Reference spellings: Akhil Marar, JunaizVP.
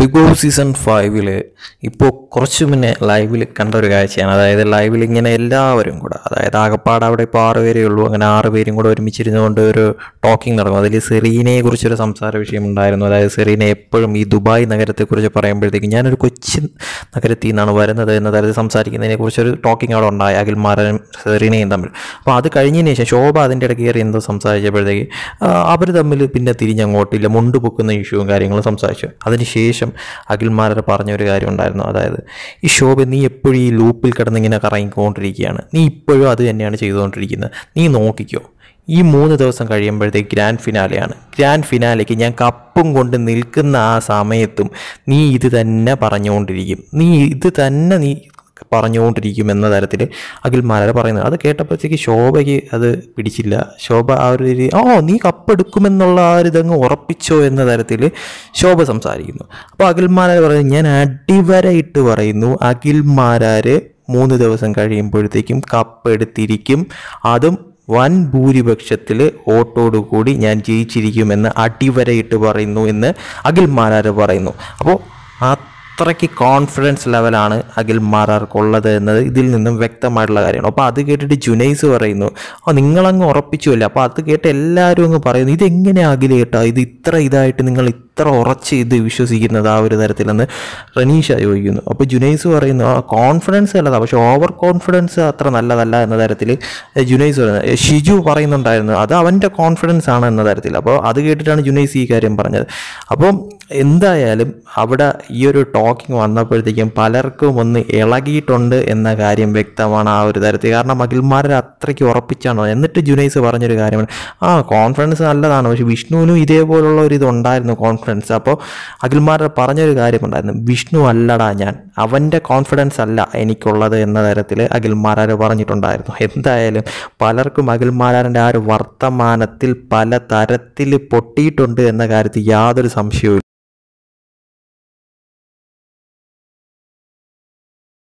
Big Boss Season 5 will live will live living in a lavering good. I part out a par very long and are waiting over Michigan talking the Serene Gurcher Samsarishim Diana Serene per me Dubai Nagata Kurjaparam the Ginan Kuchin Nagatina Varana another Samsarik and Kurcher talking out on Akhil Marar Serene in them. But the Karination show by the intergear in the Samsarja Abra the Milipina Tirian or Tilamundu book in the issue carrying some such. Akhil Marar Parno Diana. He showed me a pretty loop cutting in a carrying country. Ni Pura the energy on Trigina, Ni no Kiko. E moon the Sankarium the grand finale. Grand finale Kinyan Kapung on the Nilkana Sametum. Ni the Naparayon Trigim. Ni the Tanani Parayon Trigim and another day. Akhil Marar Parana, the Catapatiki Shobaki, other Pidicilla, Shoba already. Oh, Ni Kappa Kumanola, the Orapicho, another day. Shoba Samsarino. Akhil Marar Yan divide to Varino, Akhil Marar. 3 days കഴിയുമ്പോഴേക്കും cup എടുത്തിരിക്കും അതും വൻ ഭൂരിപക്ഷത്തിൽ ഓട്ടോട് കൂടി ഞാൻ ജയിച്ചിരിക്കും എന്ന് അടിവരയിട്ട് പറയുന്നു എന്ന് അഖിൽ മാരാർ പറയുന്നു അപ്പോൾ അത്രയ്ക്ക് കോൺഫിഡൻസ് ലെവൽ ആണ് അഖിൽ മാരാർ കൊള്ളത് എന്ന് ഇതിൽ നിന്നും വ്യക്തമായിട്ടുള്ള കാര്യമാണ് അപ്പോൾ അത് കേട്ടിട്ട് ജുനൈസ് പറയുന്നു ആ നിങ്ങൾ അങ്ങ് ഉറപ്പിച്ചുവല്ല അപ്പോൾ അത് കേട്ട് എല്ലാവരും അങ്ങ് പറയുന്നു ഇത് എങ്ങനെ അഖിൽ കേട്ടോ ഇത് ഇത്ര ഇതായിട്ട് നിങ്ങൾ Orchid, the wishes in the Avarilan, Renisha, you know. Up a Junazo in confidence, overconfidence, Tranala, another till a Junazo, a Shiju Parin on Diana, other went a confidence on another till above, other gated on Junazi Karim Parana. Upon in the Alim, Abada, you're talking on the Perdikim Palerco, on the Elagi Tonda, and the Garium Vectavana, there they are Akhil Marar, Trek or Pichano, and the Junazo Varanga. Ah, confidence Alana, Vishnu, Idevolo, on Diana confidence. Apo Akhil Marar Parano Gariman, Vishnu Aladayan, Avenda confidence Allah, Enicola, another Akhil Marar Varaniton Dire, Henda, Palarkum, Akhil Marar and Ar Vartamanatil Palataratil Potito and the Garthi Yadar Samshu.